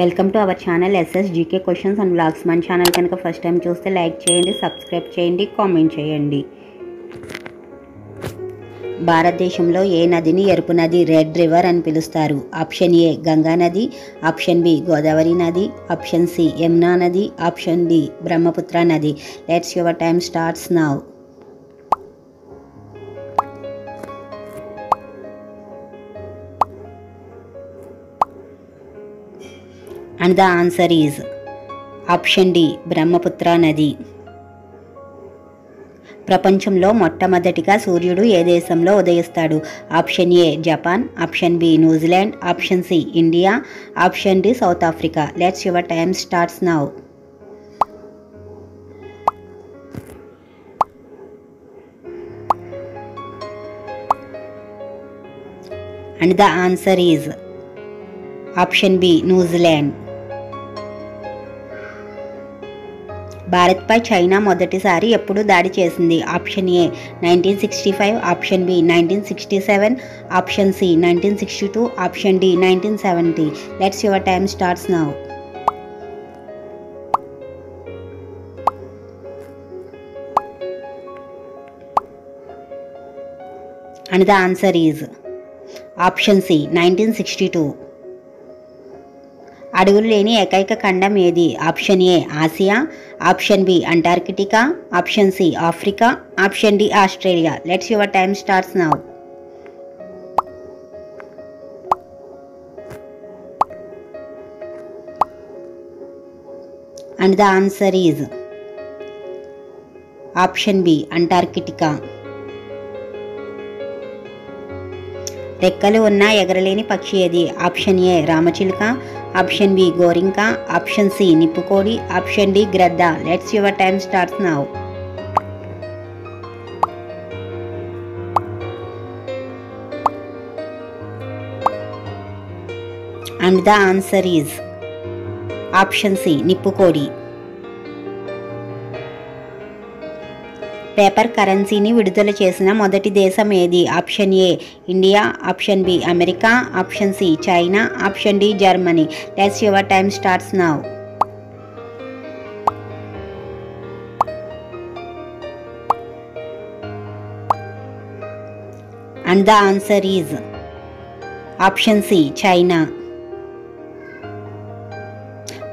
Welcome to our channel SS GK questions and blogs. మన channel కనుక first time చూస్తే like చేయండి, subscribe చేయండి, కామెంట్ చేయండి. భారతదేశంలో ఏ నదిని ఎరుపు నది, రెడ్ రివర్ అని పిలుస్తారు? ఆప్షన్ ఏ గంగా నది, ఆప్షన్ బి గోదావరి నది, ఆప్షన్ సి యమునా నది, ఆప్షన్ డి బ్రహ్మపుత్ర నది. Let's your time starts now. And the answer is option D, Brahmaputra Nadi. ప్రపంచంలో మొట్టమొదటిగా సూర్యుడు ఏ దేశంలో ఉదయిస్తాడు? Option A Japan, option B New Zealand, option C India, option D South Africa. Let's your time starts now. And the answer is option B, New Zealand. భారత్పై China మొదటిసారి ఎప్పుడు దాడి చేసింది? Option A 1965, option B 1967, option C 1962, option D 1970. Let's your time starts now. And the answer is option C, 1962. అడుగులు లేని ఏకైక ఖండం ఏది? Option A Asia, option B Antarctica, option C Africa, option D Australia. Let's your time starts now. And the answer is option B Antarctica. రెక్కలు ఉన్న ఎగరలేని పక్షి ఏది? ఆప్షన్ ఏ రామచిలుక, ఆప్షన్ బి గోరింకా, ఆప్షన్ సి నిప్పుకోడి, ఆప్షన్ డి గ్రద్ద. Let's your time starts now. And the answer is option C నిప్పుకోడి. పేపర్ కరెన్సీని విడుదల చేసిన మొదటి దేశం ఏది? Option A India, option B America, option C China, option D Germany. Let's your time starts now. And the answer is option C China.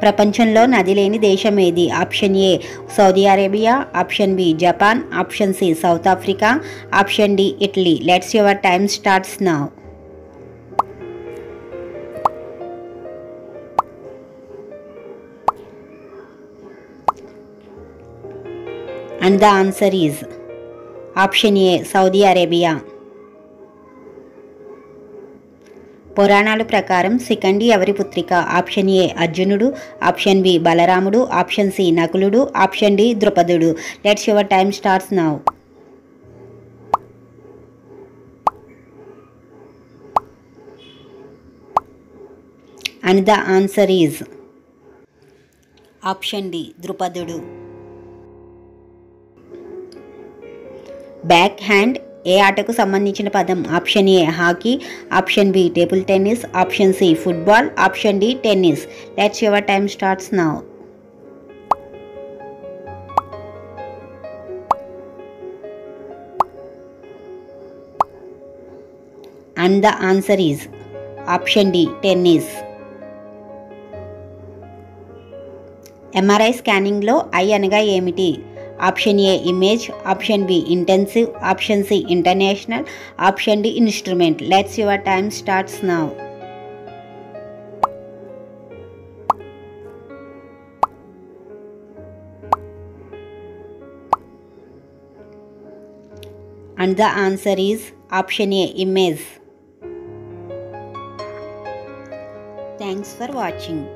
ప్రపంచంలో నది లేని దేశం ఏది? Option A Saudi Arabia, option B Japan, option C South Africa, option D Italy. Let's your time starts now. And the answer is option A Saudi Arabia. పురాణాల ప్రకారం సికండి ఎవరి పుత్రిక? ఆప్షన్ ఏ అర్జునుడు, ఆప్షన్ బి బలరాముడు, option C నకులుడు, option D ద్రుపదుడు. Let's your time starts now. And the answer is option D ద్రుపదుడు. బ్యాక్ హ్యాండ్ ఏ ఆటకు సంబంధించిన పదం? Option A hockey, option B table tennis, option C football, option D tennis. Let's your time starts now. And the answer is option D tennis. MRI స్కానింగ్లో I అనగా ఏమిటి? Option A image, option B intensive, option C international, option D instrument. Let's your time starts now. And the answer is option A image. Thanks for watching.